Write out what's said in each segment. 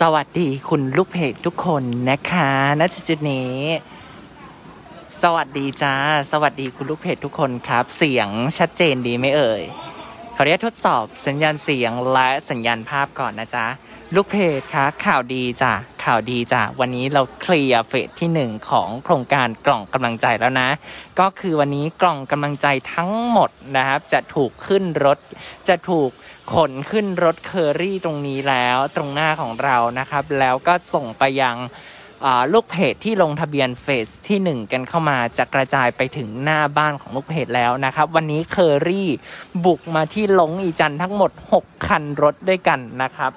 สวัสดีคุณลูกเพจทุกคนนะคะณจุดนี้สวัสดีจ้าสวัสดีคุณลูกเพจทุกคนครับเสียงชัดเจนดีไหมเอ่ยขออนุญาตทดสอบสัญญาณเสียงและสัญญาณภาพก่อนนะจ๊ะลูกเพจคะข่าวดีจ้ะข่าวดีจ้ะวันนี้เราเคลียร์เฟสที่1ของโครงการกล่องกำลังใจแล้วนะก็คือวันนี้กล่องกำลังใจทั้งหมดนะครับจะถูกขนขึ้นรถเคอรี่ตรงนี้แล้วตรงหน้าของเรานะครับแล้วก็ส่งไปยังลูกเพจที่ลงทะเบียนเฟสที่1กันเข้ามาจะกระจายไปถึงหน้าบ้านของลูกเพจแล้วนะครับวันนี้เคอรี่บุกมาที่ลงอีจันทั้งหมด6คันรถด้วยกันนะครับ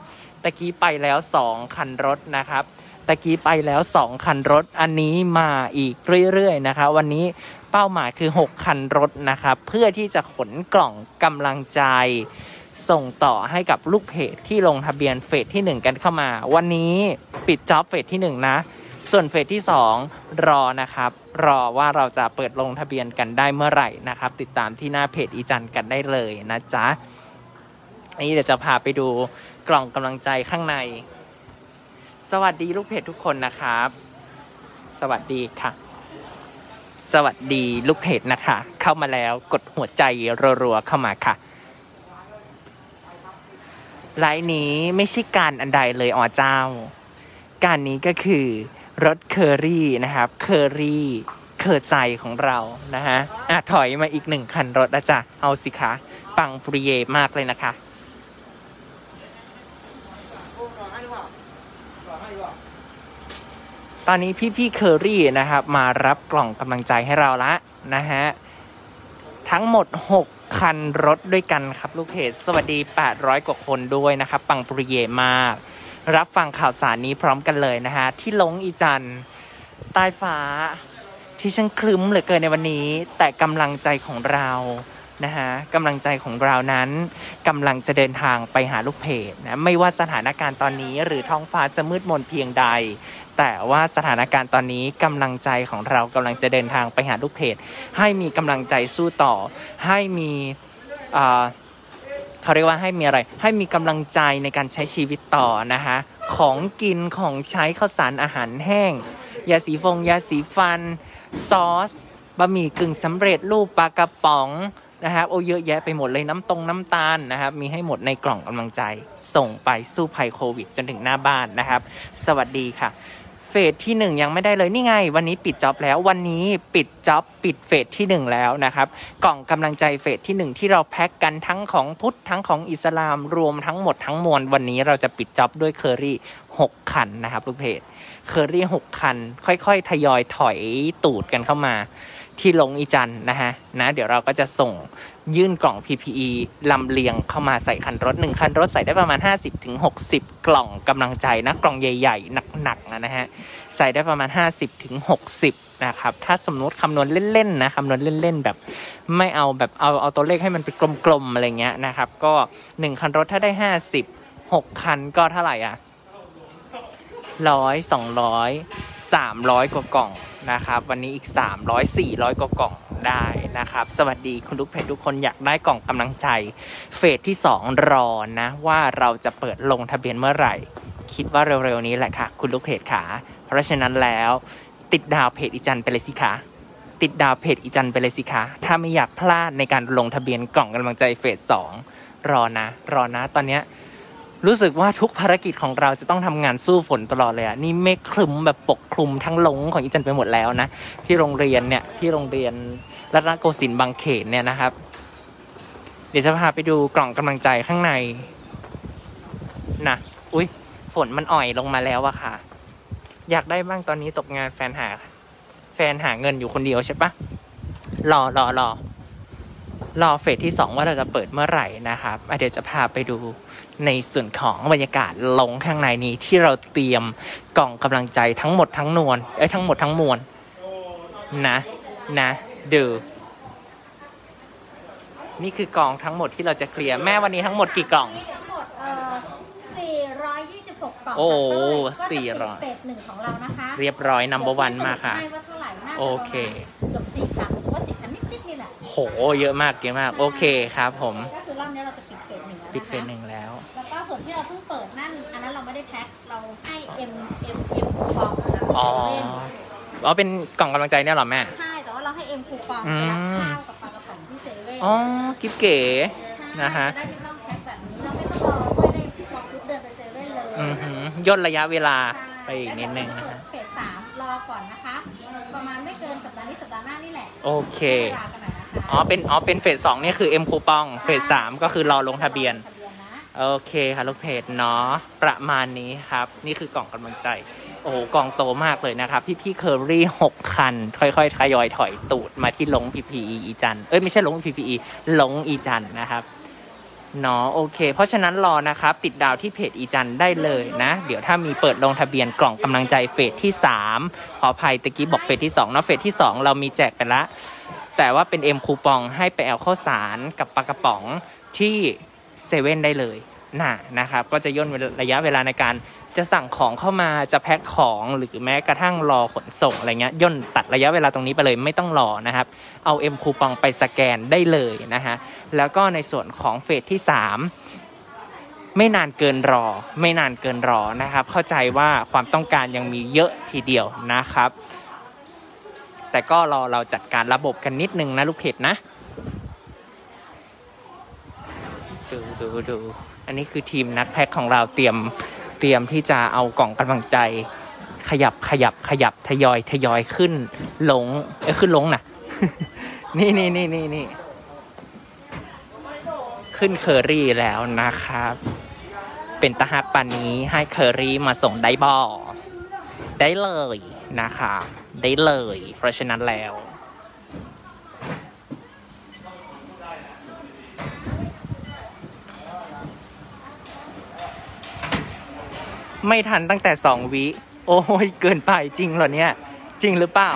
ตะกี้ไปแล้ว2คันรถนะครับตะกี้ไปแล้ว2คันรถอันนี้มาอีกเรื่อยๆนะคะวันนี้เป้าหมายคือ6คันรถนะครับเพื่อที่จะขนกล่องกำลังใจส่งต่อให้กับลูกเพจที่ลงทะเบียนเฟสที่1กันเข้ามาวันนี้ปิดจ็อบเฟสที่1นะส่วนเฟสที่2รอนะครับรอว่าเราจะเปิดลงทะเบียนกันได้เมื่อไหร่นะครับติดตามที่หน้าเพจอีจันกันได้เลยนะจ๊ะอันนี้เดี๋ยวจะพาไปดูกล่องกำลังใจข้างในสวัสดีลูกเพจทุกคนนะครับสวัสดีค่ะสวัสดีลูกเพจนะคะเข้ามาแล้วกดหัวใจรัวๆเข้ามาค่ะไลน์นี้ไม่ใช่การอันใดเลยอ๋อเจ้าการนี้ก็คือรถเคอรี่นะครับเคอรี่เคอใจของเรานะฮะถอยมาอีก1คันรถนะจ๊ะเอาสิคะปังปรีเยมากเลยนะคะตอนนี้พี่ๆเคอรี่นะครับมารับกล่องกำลังใจให้เราละนะฮะทั้งหมด6คันรถด้วยกันครับลูกเพจสวัสดี800กว่าคนด้วยนะครับปังปรีเยมากรับฟังข่าวสารนี้พร้อมกันเลยนะฮะที่ลงอีจันใต้ฟ้าที่ช่างครึ้มเหลือเกินในวันนี้แต่กำลังใจของเรานะฮะกำลังใจของเรานั้นกำลังจะเดินทางไปหาลูกเพจนะไม่ว่าสถานการณ์ตอนนี้หรือท้องฟ้าจะมืดมนเพียงใดแต่ว่าสถานการณ์ตอนนี้กำลังใจของเรากำลังจะเดินทางไปหาลูกเพจให้มีกำลังใจสู้ต่อให้มีเขาเรียกว่าให้มีอะไรให้มีกำลังใจในการใช้ชีวิตต่อนะฮะของกินของใช้ข้าวสารอาหารแห้งยาสีฟงยาสีฟันซอสบะหมี่กึ่งสำเร็จรูปปลากระป๋องนะครับโอ้เยอะแยะไปหมดเลยน้ำตาลนะครับมีให้หมดในกล่องกำลังใจส่งไปสู้ภัยโควิดจนถึงหน้าบ้านนะครับสวัสดีค่ะเฟสที่1ยังไม่ได้เลยนี่ไงวันนี้ปิดจ็อบแล้ววันนี้ปิดจ็อบปิดเฟสที่1แล้วนะครับกล่องกำลังใจเฟสที่1ที่เราแพ็คกันทั้งของพุทธทั้งของอิสลามรวมทั้งหมดทั้งมวลวันนี้เราจะปิดจ็อบด้วยเคอรี่6คันนะครับลูกเพจเคอรี่6คันค่อยๆทยอยถอยตูดกันเข้ามาที่ลงอีจันนะฮะนะเดี๋ยวเราก็จะส่งยื่นกล่อง PPE ลำเลียงเข้ามาใส่คันรถ1คันรถใส่ได้ประมาณ 50-60 กล่องกำลังใจนะกล่องใหญ่ๆหนักๆนะฮะใส่ได้ประมาณ 50-60 นะครับถ้าสมมติคำนวณเล่นๆนะคำนวณเล่นๆแบบไม่เอาแบบเอาตัวเลขให้มันเป็นกลมๆอะไรเงี้ยนะครับก็1คันรถถ้าได้50 6คันก็เท่าไหร่อ่ะ100 200 300กว่ากล่องนะครับวันนี้อีก300 400กว่ากล่องได้นะครับสวัสดีคุณลูกเพจทุกคนอยากได้กล่องกำลังใจเฟสที่2รอนะว่าเราจะเปิดลงทะเบียนเมื่อไหร่คิดว่าเร็วๆนี้แหละค่ะคุณลูกเพจขาเพราะฉะนั้นแล้วติดดาวเพจอีจันไปเลยสิคะติดดาวเพจอีจันไปเลยสิคะถ้าไม่อยากพลาดในการลงทะเบียนกล่องกำลังใจเฟส2รอนะตอนเนี้ยรู้สึกว่าทุกภารกิจของเราจะต้องทำงานสู้ฝนตลอดเลยอ่ะนี่เมฆครึ้มแบบปกคลุมทั้งลงของอีจันไปหมดแล้วนะที่โรงเรียนเนี่ยที่โรงเรียนรัตนโกสินทร์บางเขนเนี่ยนะครับเดี๋ยวจะพาไปดูกล่องกำลังใจข้างในนะอุ๊ยฝนมันอ่อยลงมาแล้วอะค่ะอยากได้บ้างตอนนี้ตกงานแฟนหาเงินอยู่คนเดียวใช่ปะรอเฟสที่2ว่าเราจะเปิดเมื่อไหร่นะครับเดี๋ยวจะพาไปดูในส่วนของบรรยากาศลงข้างในนี้ที่เราเตรียมกล่องกำลังใจทั้งหมดทั้งมวลนะดูนี่คือกล่องทั้งหมดที่เราจะเคลียร์แม่วันนี้ทั้งหมดกี่กล่อง426กล่องโอ้400เฟส1ของเรานะคะเรียบร้อย number 1 มากค่ะโอเคเกือบ4ค่ะว่า10อันนิดๆนี่แหละโหเยอะมากโอเคครับผมก็คือรอบนี้เราจะปิดเฟส1แล้วแล้วก็ส่วนที่เรา เราเพิ่งเปิดนั่นอันนั้นเราไม่ได้แพ็คเราให้เอ็มคูปองนะอ๋อเอาเป็นกล่องกำลังใจเนี่ยหรอแม่ใช่แต่ว่าเราให้เอ็มคูปองไปรับข้าวกับปลากระป๋องที่เซเว่นอ๋อกิฟต์เก๋นะฮะได้ไม่ต้องแพ็คแบบนี้เราไม่ต้องรอไม่ได้คูปองทุกเดือนไปเซเว่นเลยย่นระยะเวลาไปอีกนิดนึงนะคะเฟส3รอก่อนนะคะประมาณไม่เกินสัปดาห์นี้สัปดาห์หน้านี่แหละโอเคอ๋อเป็นเฟส2นี่คือเอ็มคูปองเฟส3ก็คือรอลงทะเบียนโอเคค่ะลูกเพจเนาะประมาณนี้ครับนี่คือกล่องกำลังใจโอ้กล่องโตมากเลยนะครับพี่ๆเคอรี่6คันค่อยๆทยอยถอยตูดมาที่ลง PPE อีจันเอ้ยไม่ใช่ลง PPE ลงอีจันนะครับเนาะโอเคเพราะฉะนั้นรอนะครับติดดาวที่เพจอีจันได้เลยนะเดี๋ยวถ้ามีเปิดลงทะเบียนกล่องกำลังใจเฟสที่3ขออภัยตะกี้บอกเฟสที่2เนาะเฟสที่2เรามีแจกไปละแต่ว่าเป็นเอ็มคูปองให้ไปแอลข้าวสารกับปลากระป๋องที่เซเว่นได้เลยนะครับก็จะย่นระยะเวลาในการจะสั่งของเข้ามาจะแพ็คของหรือแม้กระทั่งรอขนส่งอะไรเงี้ยย่นตัดระยะเวลาตรงนี้ไปเลยไม่ต้องรอนะครับเอาเอ็มคูปองไปสแกนได้เลยนะฮะแล้วก็ในส่วนของเฟสที่3ไม่นานเกินรอนะครับเข้าใจว่าความต้องการยังมีเยอะทีเดียวนะครับแต่ก็รอเราจัดการระบบกันนิดนึงนะลูกเพจนะดูอันนี้คือทีมนักแพ็คของเราเตรียมที่จะเอากล่องกำลังใจขยับทยอยขึ้นลงนะ นี่ขึ้นเคอรี่แล้วนะครับเป็นตะหักปันนี้ให้เคอรี่มาส่งได้บ่ได้เลยนะคะได้เลยเพราะฉะนั้นแล้วไม่ทันตั้งแต่2วิโอ้ยเกินไปจริงเหรอเนี่ยจริงหรือเปล่า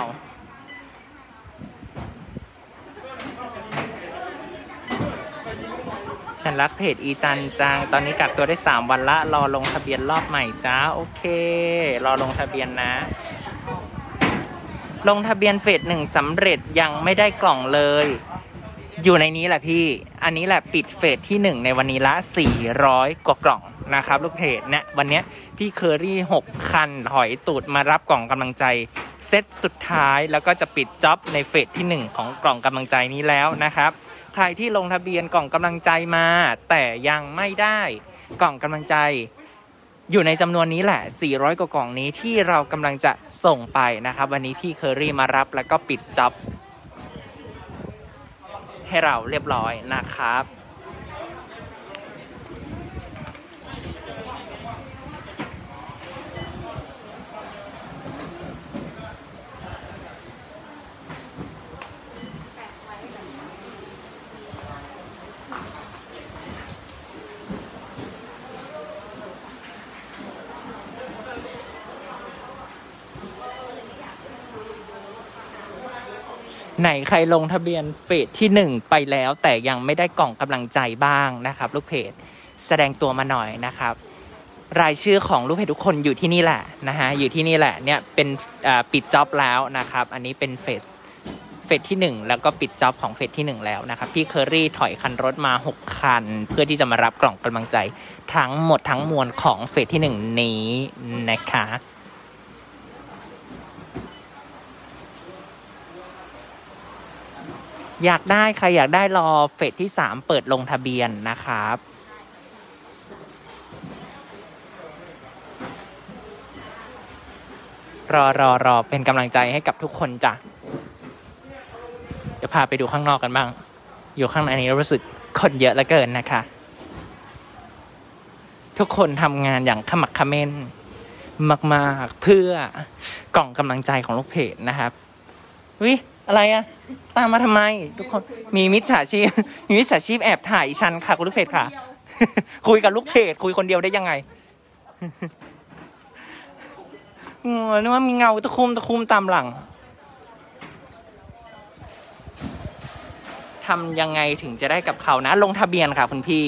ฉันรักเพจอีจันจังตอนนี้กักตัวได้3วันละรอลงทะเบียนรอบใหม่จ้าโอเครอลงทะเบียนนะลงทะเบียนเฟส1สำเร็จยังไม่ได้กล่องเลยอยู่ในนี้แหละพี่อันนี้แหละปิดเฟสที่1ในวันนี้ละ400กว่ากล่องนะครับลูกเพจเนี่ยวันนี้พี่เคอรี่6คันหอยตูดมารับกล่องกำลังใจเซตสุดท้ายแล้วก็จะปิดจ็อบในเฟสที่1ของกล่องกำลังใจนี้แล้วนะครับใครที่ลงทะเบียนกล่องกำลังใจมาแต่ยังไม่ได้กล่องกำลังใจอยู่ในจำนวนนี้แหละ400กว่ากล่องนี้ที่เรากำลังจะส่งไปนะครับวันนี้พี่เคอรี่มารับแล้วก็ปิดจ็อบให้เราเรียบร้อยนะครับไหนใครลงทะเบียนเฟสที่1ไปแล้วแต่ยังไม่ได้กล่องกำลังใจบ้างนะครับลูกเพจแสดงตัวมาหน่อยนะครับรายชื่อของลูกเพจทุกคนอยู่ที่นี่แหละนะฮะอยู่ที่นี่แหละเนี่ยเป็นปิดจ็อบแล้วนะครับอันนี้เป็นเฟสที่1แล้วก็ปิดจ็อบของเฟสที่1แล้วนะครับพี่เคอรี่ถอยคันรถมา6คันเพื่อที่จะมารับกล่องกำลังใจทั้งหมดทั้งมวลของเฟสที่1นี้นะคะอยากได้ใครอยากได้รอเฟสที่3เปิดลงทะเบียนนะครับรอเป็นกำลังใจให้กับทุกคนจ้ะเดี๋ยวพาไปดูข้างนอกกันบ้างอยู่ข้างในนี้รู้สึกคนเยอะเหลือเกินนะคะทุกคนทำงานอย่างขมักเขม้นมากๆเพื่อกล่องกำลังใจของลูกเพจนะครับวิอะไรอะตามมาทำไมทุกคนมีมิจฉาชีพแอบถ่ายฉันค่ะคุณลูกเพจค่ะ คุยกับลูกเพจคุยคนเดียวได้ยังไง นึกว่ามีเงาตะคุ่มตามหลังทำยังไงถึงจะได้กับเขานะลงทะเบียนค่ะคุณพี่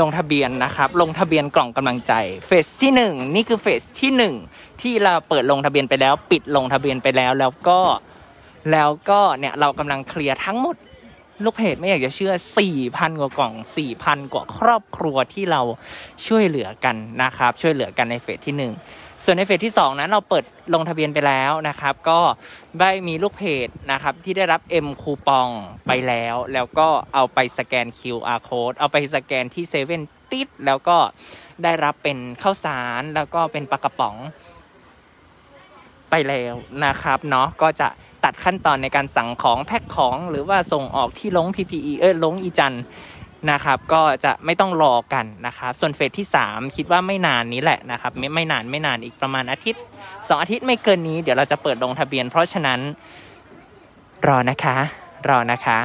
ลงทะเบียนนะครับลงทะเบียนกล่องกำลังใจเฟสที่1นี่คือเฟสที่1ที่เราเปิดลงทะเบียนไปแล้วปิดลงทะเบียนไปแล้วแล้วก็เนี่ยเรากำลังเคลียร์ทั้งหมด ลูกเพจไม่อยากจะเชื่อ 4,000 กว่ากล่อง 4,000 กว่าครอบครัวที่เราช่วยเหลือกันนะครับช่วยเหลือกันในเฟสที่ 1ส่วนในเฟสที่ 2นั้นเราเปิดลงทะเบียนไปแล้วนะครับก็ได้มีลูกเพจนะครับที่ได้รับ M คูปองไปแล้วแล้วก็เอาไปสแกน QR Code เอาไปสแกนที่7ติดแล้วก็ได้รับเป็นข้าวสารแล้วก็เป็นปลากระป๋องไปแล้วนะครับเนาะก็จะตัดขั้นตอนในการสั่งของแพ็คของหรือว่าส่งออกที่ลง PPE ลงอีจันนะครับก็จะไม่ต้องรอกันนะครับส่วนเฟสที่3คิดว่าไม่นานนี้แหละนะครับไม่นานอีกประมาณ2 อาทิตย์ไม่เกินนี้เดี๋ยวเราจะเปิดลงทะเบียนเพราะฉะนั้นรอนะคะ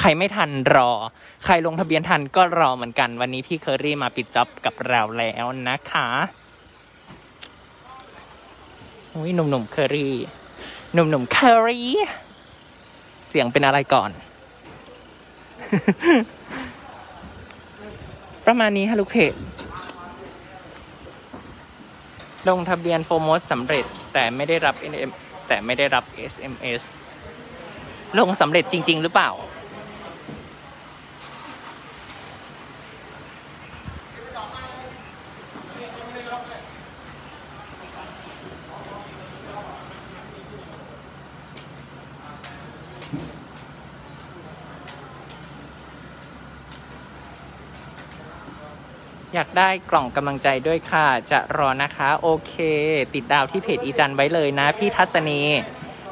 ใครไม่ทันรอใครลงทะเบียนทันก็รอเหมือนกันวันนี้พี่เคอรี่มาปิดจ็อบกับเราแล้วนะคะอุ้ยหนุ่มเคอรี่เสียงเป็นอะไรก่อน ประมาณนี้ฮะลูกเพจลงทะเบียนโฟมอสสำเร็จแต่ไม่ได้รับ SMS ลงสำเร็จจริงๆหรือเปล่าอยากได้กล่องกำลังใจด้วยค่ะจะรอนะคะโอเคติดดาวที่เพจอีจันไว้เลยนะพี่ทัศนี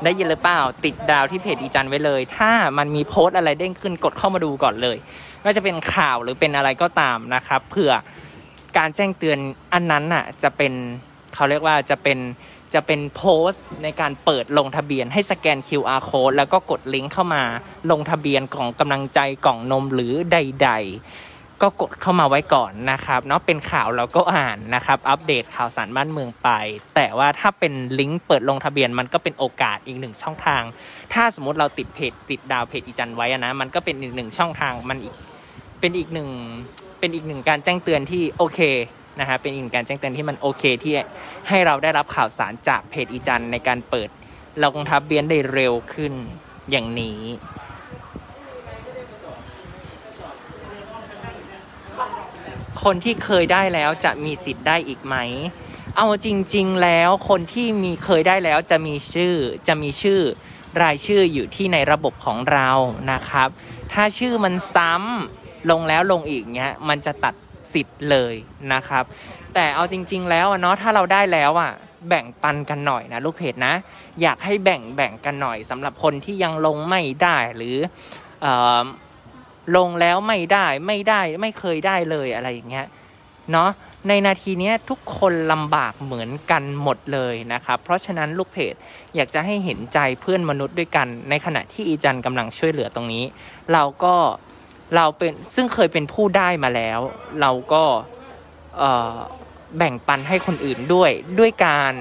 ได้ยินหรือเปล่าติดดาวที่เพจอีจันไว้เลยถ้ามันมีโพสอะไรเด้งขึ้นกดเข้ามาดูก่อนเลยไม่ว่าจะเป็นข่าวหรือเป็นอะไรก็ตามนะครับเผื่อการแจ้งเตือนอันนั้นน่ะจะเป็นเขาเรียกว่าจะเป็นโพสในการเปิดลงทะเบียนให้สแกน QR Code แล้วก็กดลิงก์เข้ามาลงทะเบียนของกำลังใจกล่องนมหรือใดๆก็กดเข้ามาไว้ก่อนนะครับเนาะเป็นข่าวเราก็อ่านนะครับอัปเดตข่าวสารบ้านเมืองไปแต่ว่าถ้าเป็นลิงก์เปิดลงทะเบียนมันก็เป็นโอกาสอีกหนึ่งช่องทางถ้าสมมติเราติดเพจติดดาวเพจอีจันไว้นะมันก็เป็นอีกหนึ่งช่องทางมันอีกเป็นอีกหนึ่งการแจ้งเตือนที่โอเคนะฮะเป็นอีกการแจ้งเตือนที่มันโอเคที่ให้เราได้รับข่าวสารจากเพจอีจันในการเปิดลงทะเบียนได้เร็วขึ้นอย่างนี้คนที่เคยได้แล้วจะมีสิทธิ์ได้อีกไหมเอาจริงๆแล้วคนที่มีเคยได้แล้วจะมีชื่อรายชื่ออยู่ที่ในระบบของเรานะครับถ้าชื่อมันซ้ำลงแล้วลงอีกเงี้ยมันจะตัดสิทธิ์เลยนะครับแต่เอาจริงๆแล้วเนาะถ้าเราได้แล้วอ่ะแบ่งปันกันหน่อยนะลูกเพจนะอยากให้แบ่งกันหน่อยสำหรับคนที่ยังลงไม่ได้หรือลงแล้วไม่ได้ไม่เคยได้เลยอะไรอย่างเงี้ยเนาะในนาทีนี้ทุกคนลำบากเหมือนกันหมดเลยนะครับเพราะฉะนั้นลูกเพจอยากจะให้เห็นใจเพื่อนมนุษย์ด้วยกันในขณะที่อีจันกำลังช่วยเหลือตรงนี้เราเป็นซึ่งเคยเป็นผู้ได้มาแล้วเราก็แบ่งปันให้คนอื่นด้วยการ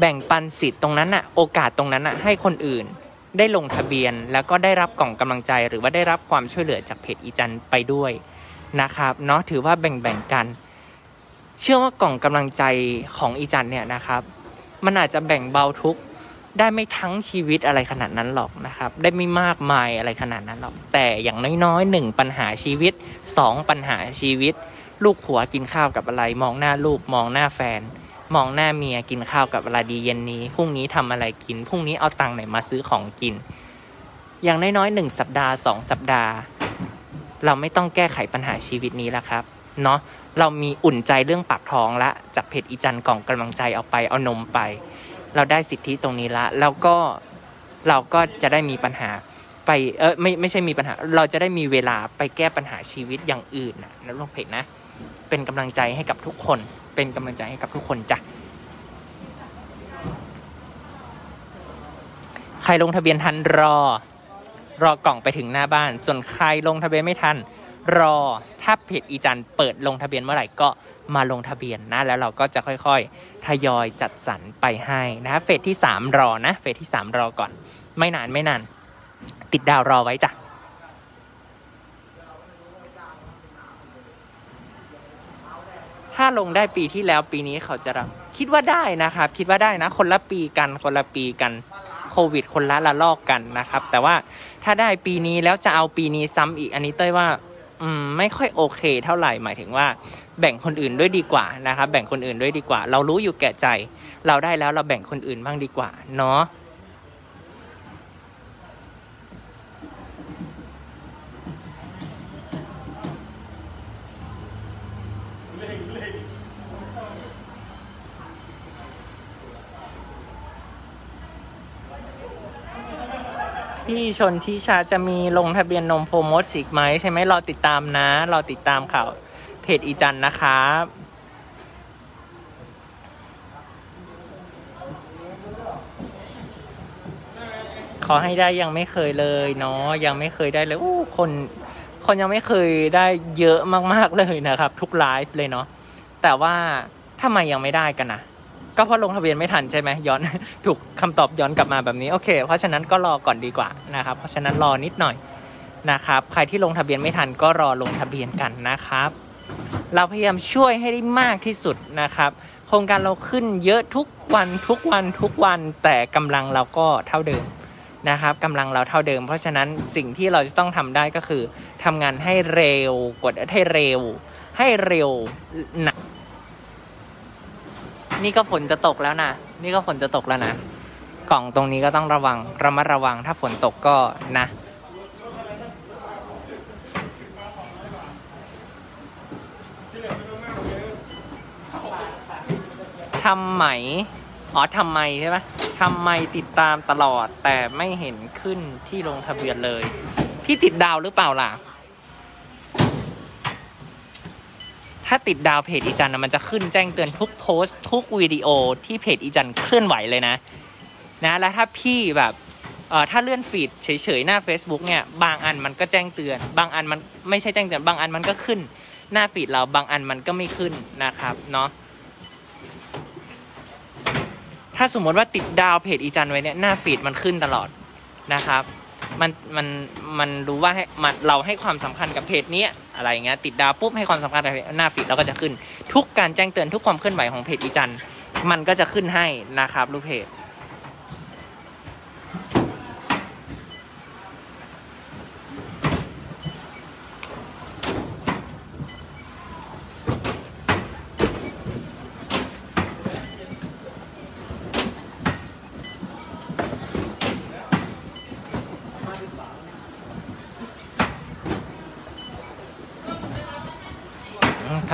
แบ่งปันสิทธิ์ตรงนั้นน่ะโอกาสตรงนั้นน่ะให้คนอื่นได้ลงทะเบียนแล้วก็ได้รับกล่องกำลังใจหรือว่าได้รับความช่วยเหลือจากเพจอีจันไปด้วยนะครับเนาะถือว่าแบ่งๆกันเชื่อว่ากล่องกำลังใจของอีจันเนี่ยนะครับมันอาจจะแบ่งเบาทุกข์ได้ไม่ทั้งชีวิตอะไรขนาดนั้นหรอกนะครับได้ไม่มากมายอะไรขนาดนั้นหรอกแต่อย่างน้อยๆ1ปัญหาชีวิต2ปัญหาชีวิตลูกผัวกินข้าวกับอะไรมองหน้าลูกมองหน้าแฟนมองหน้าเมียกินข้าวกับอะไรดีเย็นนี้พรุ่งนี้ทำอะไรกินพรุ่งนี้เอาตังค์ไหนมาซื้อของกินอย่างน้อยๆ1สัปดาห์2สัปดาห์เราไม่ต้องแก้ไขปัญหาชีวิตนี้แล้วครับเนาะเรามีอุ่นใจเรื่องปากท้องละจากเพจอีจันกล่องกำลังใจเอาไปเอานมไปเราได้สิทธิตรงนี้ละแล้วก็เราก็จะได้มีปัญหาไปไม่ใช่มีปัญหาเราจะได้มีเวลาไปแก้ปัญหาชีวิตอย่างอื่นนะลงเพจนะเป็นกำลังใจให้กับทุกคนเป็นกำลังใจให้กับทุกคนจ้ะใครลงทะเบียนทันรอกล่องไปถึงหน้าบ้านส่วนใครลงทะเบียนไม่ทันรอถ้าเพจอีจันเปิดลงทะเบียนเมื่อไหร่ก็มาลงทะเบียนนะแล้วเราก็จะค่อยๆทยอยจัดสรรไปให้นะเฟสที่3รอนะเฟสที่3รอก่อนไม่นานติดดาวรอไว้จ้ะถ้าลงได้ปีที่แล้วปีนี้เขาจะรับคิดว่าได้นะครับคิดว่าได้นะคนละปีกัน โควิดคนละละลอกกันนะครับแต่ว่าถ้าได้ปีนี้แล้วจะเอาปีนี้ซ้ำอีกอันนี้เต้ยว่าไม่ค่อยโอเคเท่าไหร่หมายถึงว่าแบ่งคนอื่นด้วยดีกว่านะครับแบ่งคนอื่นด้วยดีกว่าเรารู้อยู่แก่ใจเราได้แล้วเราแบ่งคนอื่นบ้างดีกว่าเนาะพี่ชนทิชาจะมีลงทะเบียนนมโฟมอสอีกไหมใช่ไหมรอติดตามนะรอติดตามข่าวเพจอีจันนะครับขอให้ได้ยังไม่เคยเลยเนาะยังไม่เคยได้เลยอู้คนยังไม่เคยได้เยอะมากๆเลยนะครับทุกไลฟ์เลยเนาะแต่ว่าทำไมยังไม่ได้กันนะก็เพราะลงทะเบียนไม่ทันใช่ไหมย้อนถูกคำตอบย้อนกลับมาแบบนี้โอเคเพราะฉะนั้นก็รอก่อนดีกว่านะครับเพราะฉะนั้นรอนิดหน่อยนะครับใครที่ลงทะเบียนไม่ทันก็รอลงทะเบียนกันนะครับเราพยายามช่วยให้ได้มากที่สุดนะครับโครงการเราขึ้นเยอะทุกวันแต่กำลังเราก็เท่าเดิมนะครับกำลังเราเท่าเดิมเพราะฉะนั้นสิ่งที่เราจะต้องทำได้ก็คือทำงานให้เร็วกดให้เร็วหนักนี่ก็ฝนจะตกแล้วนะกล่องตรงนี้ก็ต้องระมัดระวังถ้าฝนตกก็นะทำไหมอ๋อทำไมใช่ไหมทำไมติดตามตลอดแต่ไม่เห็นขึ้นที่ลงทะเบียนเลยพี่ติดดาวหรือเปล่าล่ะถ้าติดดาวเพจอีจันมันจะขึ้นแจ้งเตือนทุกโพสต์ทุกวิดีโอที่เพจอีจันเคลื่อนไหวเลยนะและถ้าพี่แบบถ้าเลื่อนฟีดเฉยๆหน้า Facebook เนี่ยบางอันมันก็แจ้งเตือนบางอันมันไม่ใช่แจ้งเตือนบางอันมันก็ขึ้นหน้าฟีดเราบางอันมันก็ไม่ขึ้นนะครับเนาะถ้าสมมติว่าติดดาวเพจอีจันไว้เนี่ยหน้าฟีดมันขึ้นตลอดนะครับมันรู้ว่าให้เราให้ความสำคัญกับเพจนี้อะไรอย่างเงี้ยติดดาวปุ๊บให้ความสำคัญกับหน้าฟีดเราก็จะขึ้นทุกการแจ้งเตือนทุกความเคลื่อนไหวของเพจอีจันมันก็จะขึ้นให้นะครับลูกเพจ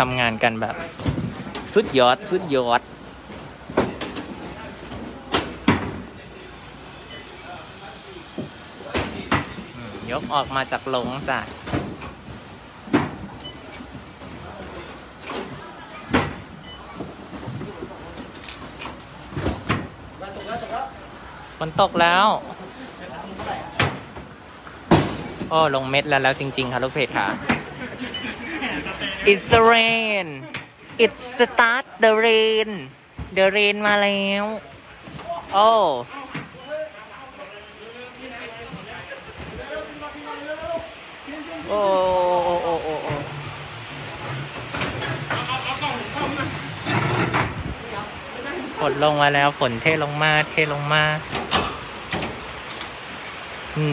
ทำงานกันแบบสุดยอดยกออกมาจากหลงจ้ะฝนตกแล้วโอ้ลงเม็ดแล้วจริงๆค่ะลูกเพจค่ะIt's a rain. It start the rain. The rain มาแล้วโอ้โอ้ฝนลงมาแล้วฝนเทลงมา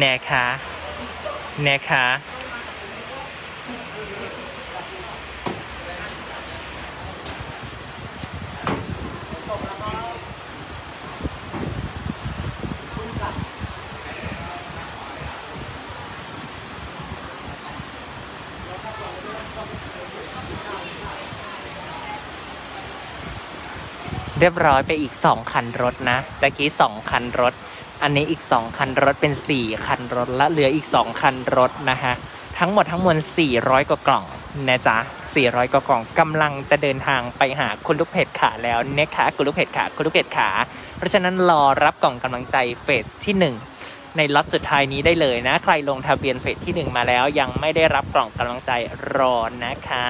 นะคะเรียบร้อยไปอีก2คันรถนะตะกี้2คันรถอันนี้อีก2คันรถเป็น4คันรถและเหลืออีก2คันรถนะฮะทั้งหมดทั้งมวล400กว่ากล่องนะจ๊ะ400กว่ากล่องกำลังจะเดินทางไปหาคุณลูกเพจขาแล้วนะคะคุณลูกเพจขาเพราะฉะนั้นรอรับกล่องกำลังใจเฟสที่1ในล็อตสุดท้ายนี้ได้เลยนะใครลงทะเบียนเฟสที่1มาแล้วยังไม่ได้รับกล่องกำลังใจรอนะคะ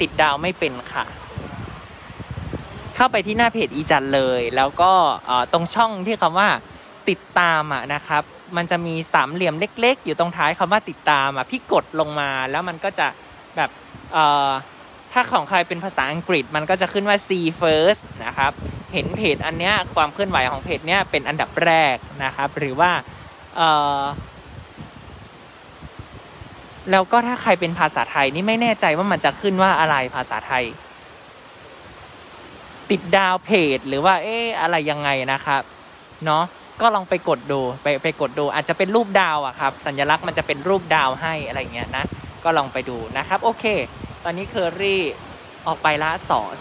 ติดดาวไม่เป็นค่ะเข้าไปที่หน้าเพจอีจันเลยแล้วก็ตรงช่องที่คำว่าติดตามอ่ะนะครับมันจะมีสามเหลี่ยมเล็กๆอยู่ตรงท้ายคำว่าติดตามอ่ะพี่กดลงมาแล้วมันก็จะแบบถ้าของใครเป็นภาษาอังกฤษมันก็จะขึ้นว่า see first นะครับ เห็นเพจอันเนี้ยความเคลื่อนไหวของเพจเนี้ยเป็นอันดับแรกนะครับหรือว่าแล้วก็ถ้าใครเป็นภาษาไทยนี่ไม่แน่ใจว่ามันจะขึ้นว่าอะไรภาษาไทยติดดาวเพจหรือว่าอะไรยังไงนะครับเนาะก็ลองไปกดดูไปกดดูอาจจะเป็นรูปดาวอะครับสัญลักษณ์มันจะเป็นรูปดาวให้อะไรเงี้ยนะก็ลองไปดูนะครับโอเคตอนนี้เคอรี่ออกไปละ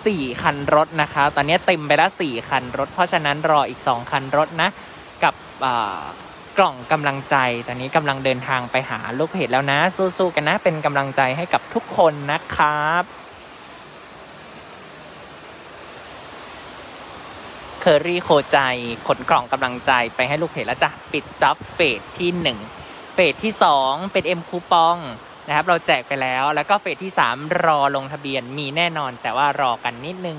4 คันรถนะคะตอนนี้เต็มไปละ4 คันรถเพราะฉะนั้นรออีก2 คันรถนะกับกล่องกำลังใจตอนนี้กำลังเดินทางไปหาลูกเพจแล้วนะสู้ๆกันนะเป็นกำลังใจให้กับทุกคนนะครับเคอรี่โคใจขนกล่องกำลังใจไปให้ลูกเพจแล้วจ้ะปิดจ๊อบเฟสที่1เฟสที่2เป็นเอ็มคูปองนะครับเราแจกไปแล้วแล้วก็เฟสที่3รอลงทะเบียนมีแน่นอนแต่ว่ารอกันนิดนึง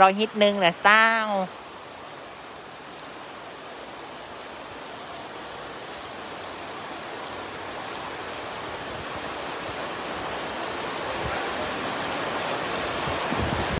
รอฮิตนึงนะเศร้า